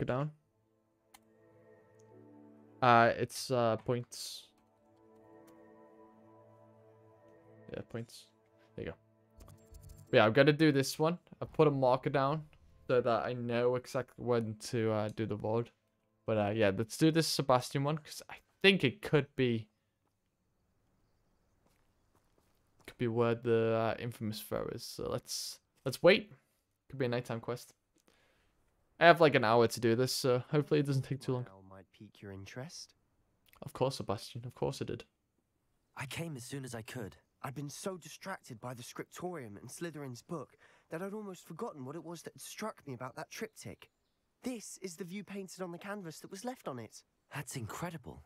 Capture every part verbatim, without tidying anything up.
it down. Uh, it's uh, points. Yeah, points. There you go. But yeah, I've got to do this one. I put a marker down so that I know exactly when to uh, do the void. But uh, yeah, let's do this Sebastian one because I think it could be could be where the uh, infamous foe is. So let's let's wait. Could be a nighttime quest. I have like an hour to do this, so hopefully it doesn't take too long. Well, might pique your interest. Of course, Sebastian. Of course it did. I came as soon as I could. I'd been so distracted by the scriptorium and Slytherin's book that I'd almost forgotten what it was that struck me about that triptych. This is the view painted on the canvas that was left on it. That's incredible.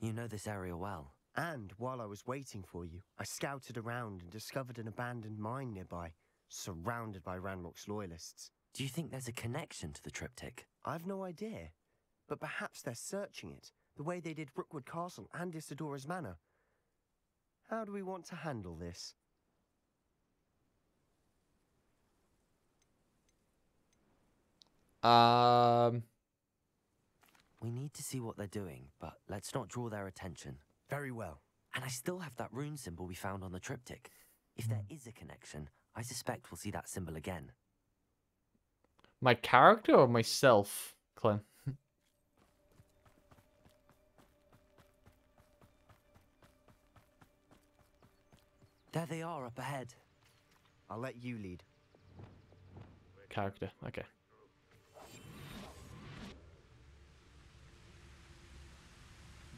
You know this area well. And while I was waiting for you, I scouted around and discovered an abandoned mine nearby, surrounded by Ranrock's loyalists. Do you think there's a connection to the triptych? I've no idea, but perhaps they're searching it, the way they did Brookwood Castle and Isidora's Manor. How do we want to handle this? Um... We need to see what they're doing, but let's not draw their attention. Very well. And I still have that rune symbol we found on the triptych. If there is a connection, I suspect we'll see that symbol again. My character or myself, Clint? There they are up ahead. I'll let you lead. Character, okay.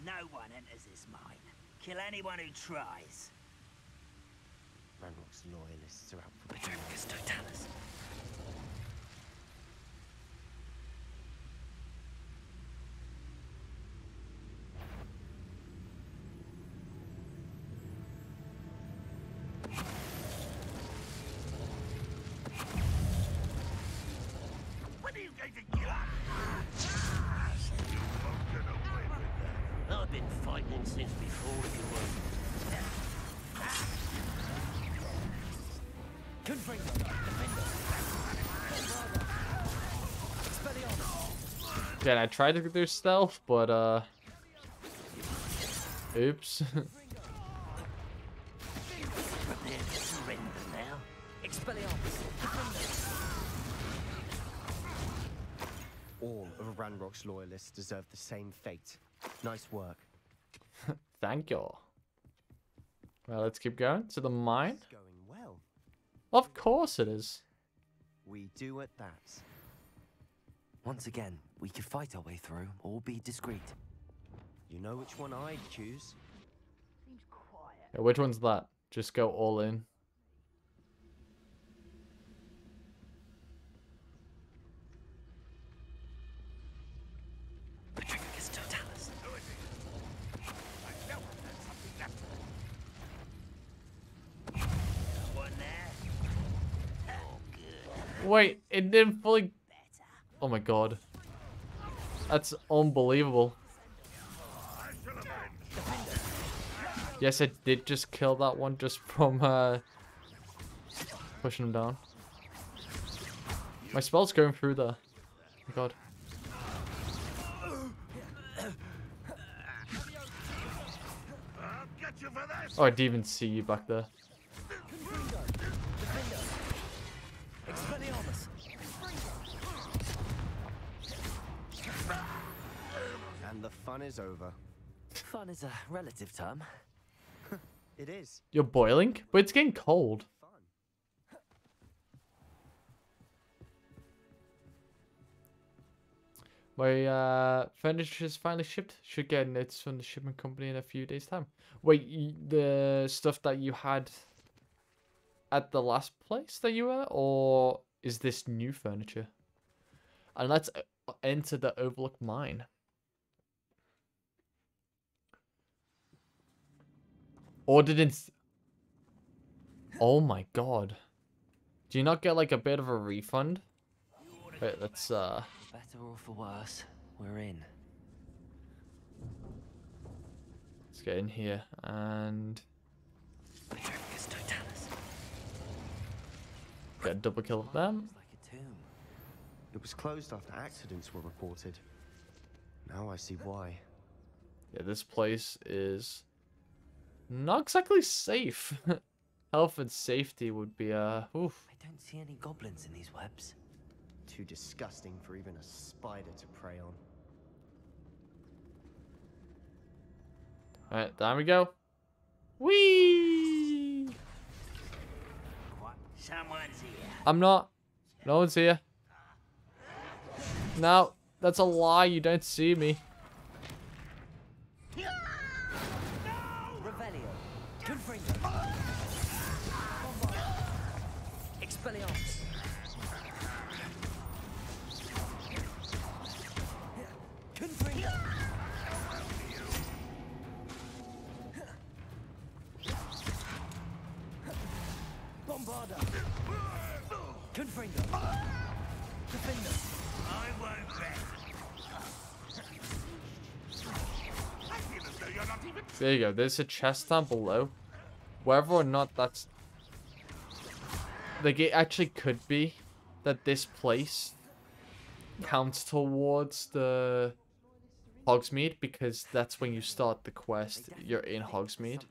No one enters this mine. Kill anyone who tries. Ranrock's loyalists are out for Petricus Totalis. I tried to do stealth, but uh, oops. All of Ranrock's loyalists deserve the same fate. Nice work. Thank you. Well, let's keep going to the mine. Going well. Of course it is. We do at that. Once again, we could fight our way through or be discreet. You know which one I'd choose? Seems quiet. Yeah, which one's that? Just go all in. Patricus Totalis. Wait, it didn't fully. Oh my god. That's unbelievable. Yes, I did just kill that one just from uh, pushing him down. My spell's going through there. Oh god. Oh, I didn't even see you back there. And the fun is over. Fun is a relative term. It is. You're boiling, but it's getting cold. Fun. My uh, furniture is finally shipped. Should get notice from the shipment company in a few days' time. Wait, you, the stuff that you had at the last place that you were, or is this new furniture? And let's enter the Overlook Mine. Ordinance. Oh my god. Do you not get like a bit of a refund? Wait, let's uh for better or for worse, we're in. Let's get in here and get a double kill of them. It was closed after accidents were reported. Now I see why. Yeah, this place is not exactly safe. Health and safety would be uh oof. I don't see any goblins in these webs. Too disgusting for even a spider to prey on. Alright, down we go. Whee! Someone's here. I'm not. No one's here. No, that's a lie. You don't see me. No! Revelio. Confringo. Expelliarmus. Confringo. Bombarda. Confringo. Defender. I won't bet. There you go. There's a chest down below. Whether or not that's... Like, it actually could be that this place counts towards the Hogsmeade, because that's when you start the quest. You're in Hogsmeade.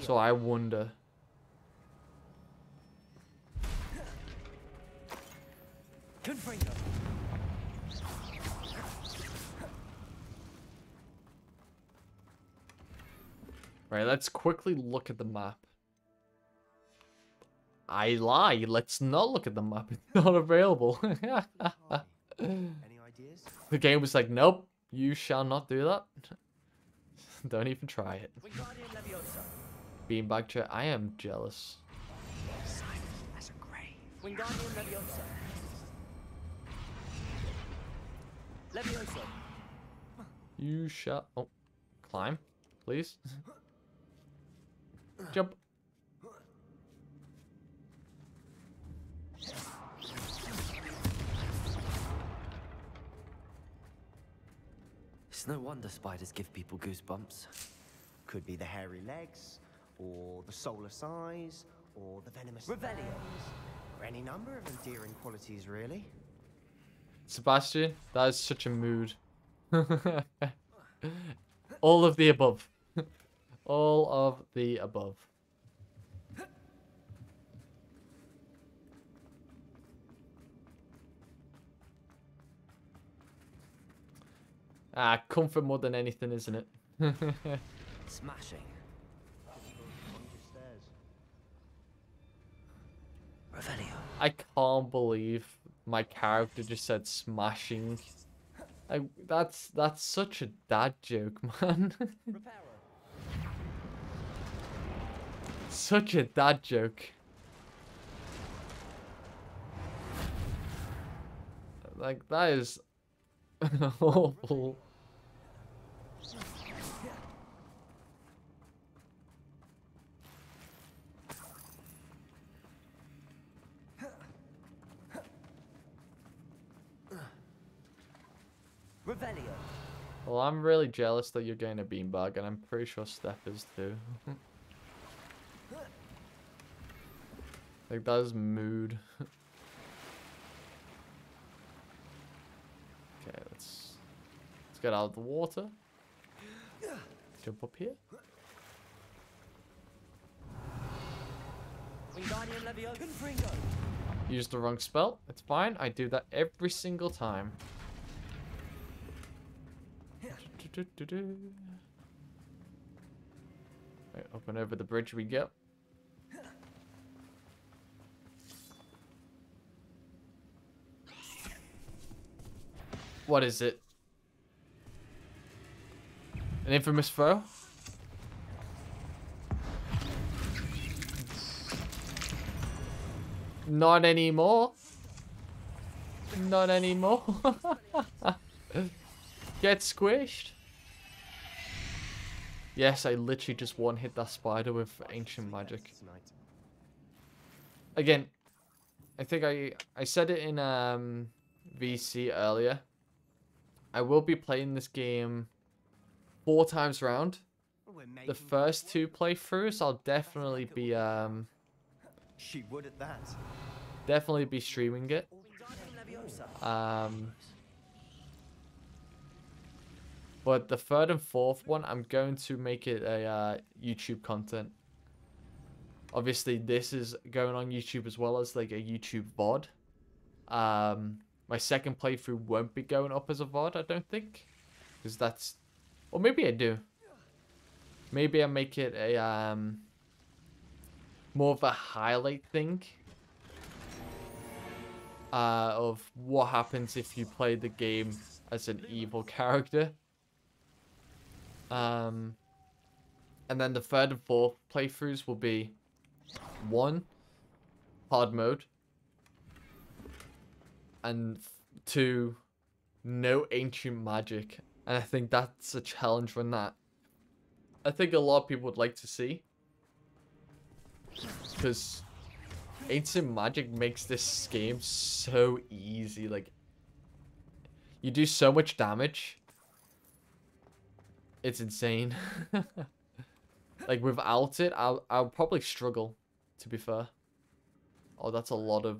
So I wonder. Confringo. Right, let's quickly look at the map. I lie, let's not look at the map. It's not available. Any ideas? The game was like, nope, you shall not do that. Don't even try it. Beanbag chair, I am jealous. Simon has a grave. Leviosa. You shall... Oh, climb, please. Jump. It's no wonder spiders give people goosebumps. Could be the hairy legs, or the soulless eyes, or the venomous... Rebellion. Or any number of endearing qualities, really. Sebastian, that is such a mood. All of the above. All of the above. Ah, comfort more than anything, isn't it? Smashing. Revelio. I can't believe my character just said smashing. Like, that's that's such a dad joke, man. Such a dad joke. Like, that is awful. Well, I'm really jealous that you're getting a beanbag, and I'm pretty sure Steph is too. Like, that is mood. Okay, let's let's get out of the water. Jump up here. Use the wrong spell. It's fine. I do that every single time. Do, do, do. Right, up and over the bridge we go. What is it? An infamous foe? Not anymore. Not anymore. Get squished. Yes, I literally just one hit that spider with ancient magic. Again, I think I I said it in um V C earlier. I will be playing this game four times round. The first two playthroughs, I'll definitely be um. She would at that. definitely be streaming it. Um, but the third and fourth one, I'm going to make it a uh, YouTube content. Obviously, this is going on YouTube as well as like a YouTube V O D. Um, my second playthrough won't be going up as a V O D, I don't think. Because that's... Or maybe I do. Maybe I make it a... Um, more of a highlight thing. Uh, of what happens if you play the game as an evil character. Um, and then the third and fourth playthroughs will be... One. Hard mode. And two, no ancient magic. And I think that's a challenge on that. I think a lot of people would like to see. Because ancient magic makes this game so easy. Like, you do so much damage. It's insane. Like, without it, I'll, I'll probably struggle, to be fair. Oh, that's a lot of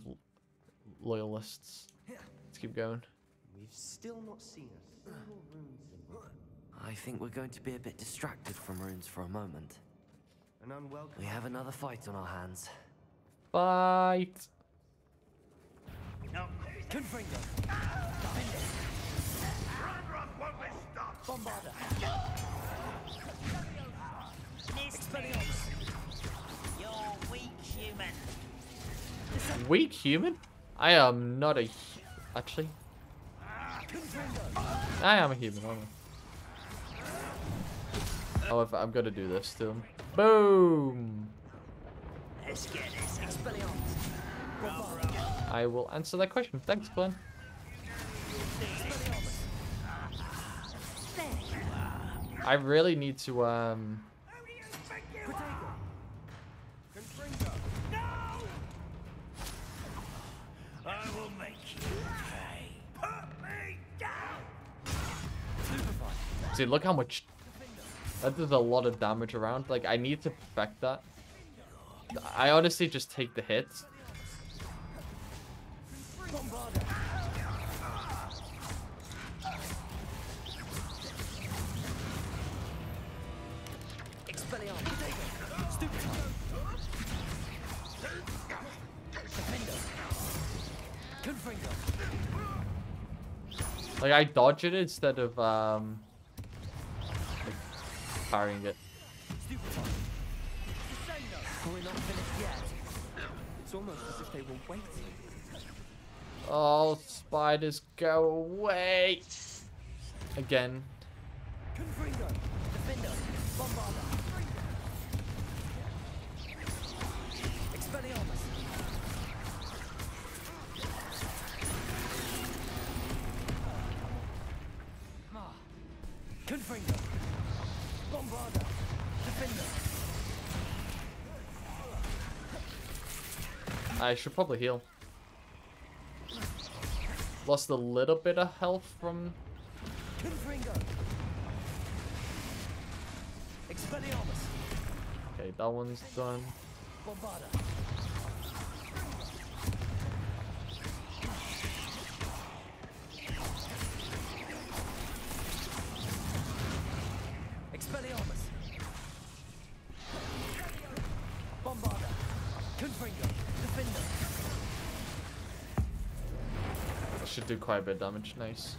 loyalists. Let's keep going. We've still not seen a single rune symbol. I think we're going to be a bit distracted from runes for a moment. An unwelcome. We have another fight on our hands. Fight! No, Confringo! Ranrock won't be stopped! Bombarda! Expelliarmus! You're weak human! Weak human? I am not a... Actually... I am a human, aren't I? Oh, I'm gonna do this to him. Boom! I will answer that question. Thanks, Glenn. I really need to, um... Dude, look how much... That does a lot of damage around. Like, I need to perfect that. I honestly just take the hits. Like, I dodge it instead of, um... parrying it. Oh, spiders, go away! Again. I should probably heal. Lost a little bit of health from... Okay, that one's done. Should do quite a bit of damage. Nice.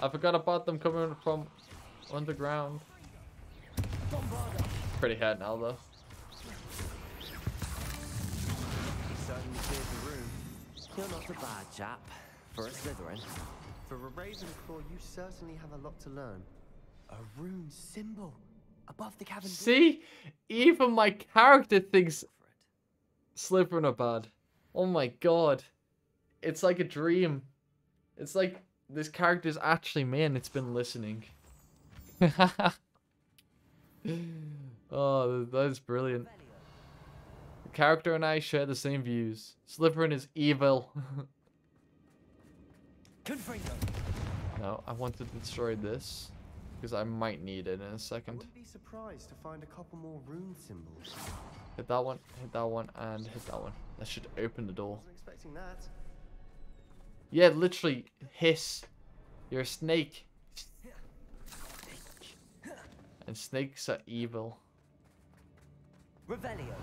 I forgot about them coming from underground. Pretty hard now though. You're not a bad chap for a Slytherin. For a Ravenclaw, you certainly have a lot to learn. A rune symbol above the cavern. See? Even my character thinks Slytherin are bad. Oh my god. It's like a dream. It's like this character's actually, man, it's been listening. Oh, that is brilliant. The character and I share the same views. Slytherin is evil. Confringo. No, I want to destroy this because I might need it in a second. I wouldn't be surprised to find a couple more rune symbols. Hit that one, hit that one, and hit that one. That should open the door. I wasn't expecting that. Yeah, literally, hiss. You're a snake. And snakes are evil. Revelio.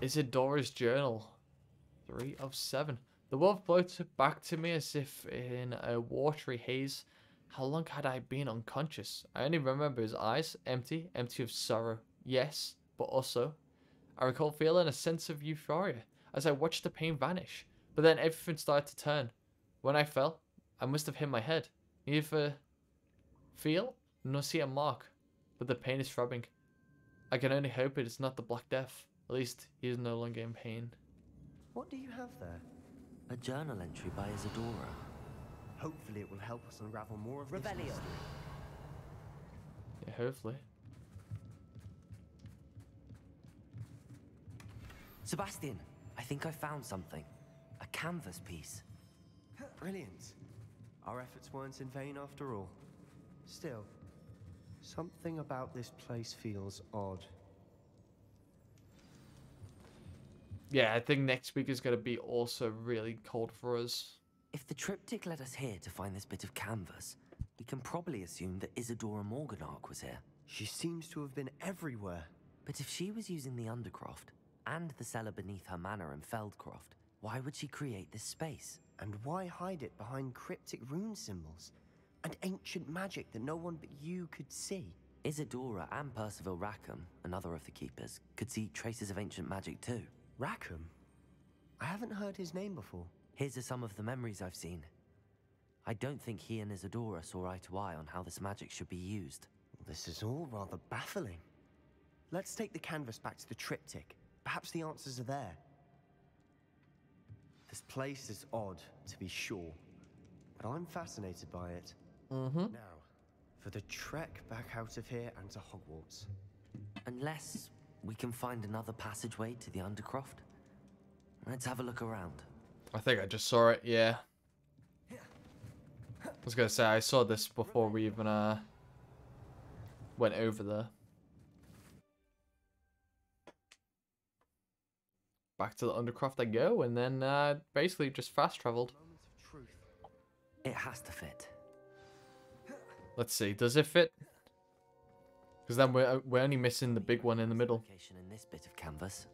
Isidora's journal. Three of seven. The world floated back to me as if in a watery haze. How long had I been unconscious? I only remember his eyes, empty, empty of sorrow. Yes, but also, I recall feeling a sense of euphoria as I watched the pain vanish. But then everything started to turn. When I fell, I must have hit my head. Neither feel nor see a mark, but the pain is throbbing. I can only hope it is not the Black Death. At least he is no longer in pain. What do you have there? A journal entry by Isidora. Hopefully it will help us unravel more of Revelio. This mystery. Yeah, hopefully. Sebastian, I think I found something. A canvas piece. Brilliant. Our efforts weren't in vain after all. Still, something about this place feels odd. Yeah, I think next week is going to be also really cold for us. If the triptych led us here to find this bit of canvas, we can probably assume that Isidora Morganach was here. She seems to have been everywhere. But if she was using the Undercroft and the cellar beneath her manor in Feldcroft, why would she create this space? And why hide it behind cryptic rune symbols and ancient magic that no one but you could see? Isidora and Percival Rackham, another of the keepers, could see traces of ancient magic too. Rackham? I haven't heard his name before. Here's some of the memories I've seen. I don't think he and Isidora saw eye to eye on how this magic should be used. This is all rather baffling. Let's take the canvas back to the triptych. Perhaps the answers are there. This place is odd, to be sure, but I'm fascinated by it. Mm-hmm. Now, for the trek back out of here and to Hogwarts. Unless we can find another passageway to the Undercroft. Let's have a look around. I think I just saw it, yeah. I was going to say, I saw this before we even uh, went over there. Back to the Undercroft I go, and then uh, basically just fast traveled. It has to fit. Let's see, does it fit? Because then we're we're only missing the big one in the middle. In this bit of canvas.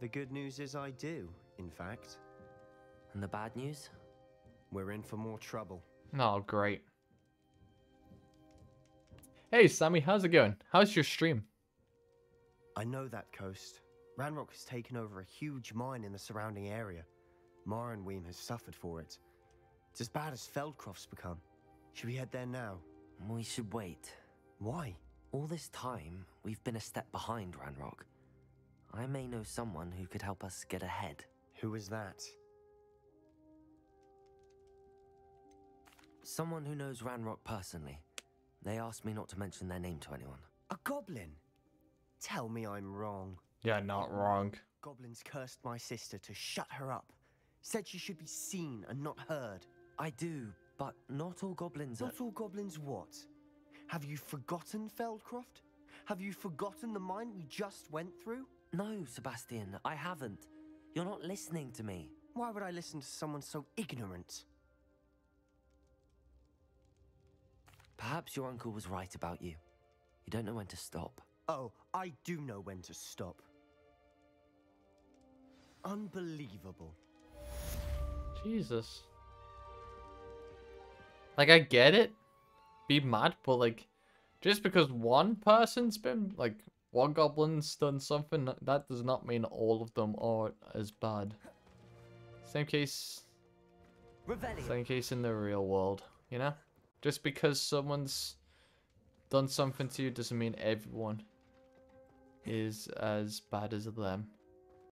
The good news is I do, in fact. And the bad news? We're in for more trouble. Oh, great. Hey, Sammy, how's it going? How's your stream? I know that coast. Ranrock has taken over a huge mine in the surrounding area. Marenweem has suffered for it. It's as bad as Feldcroft's become. Should we head there now? We should wait. Why? All this time, we've been a step behind Ranrock. I may know someone who could help us get ahead. Who is that? Someone who knows Ranrock personally. They asked me not to mention their name to anyone. A goblin? Tell me I'm wrong. Yeah, not wrong. Goblins cursed my sister to shut her up. Said she should be seen and not heard. I do, but not all goblins are... Not all goblins what? Have you forgotten Feldcroft? Have you forgotten the mine we just went through? No, Sebastian, I haven't. You're not listening to me. Why would I listen to someone so ignorant? Perhaps your uncle was right about you. You don't know when to stop. Oh, I do know when to stop. Unbelievable. Jesus. Like, I get it. Be mad, but like, just because one person's been, like, one goblin's done something, that does not mean all of them are as bad. Same case. Revelio. Same case in the real world, you know? Just because someone's done something to you doesn't mean everyone is as bad as them.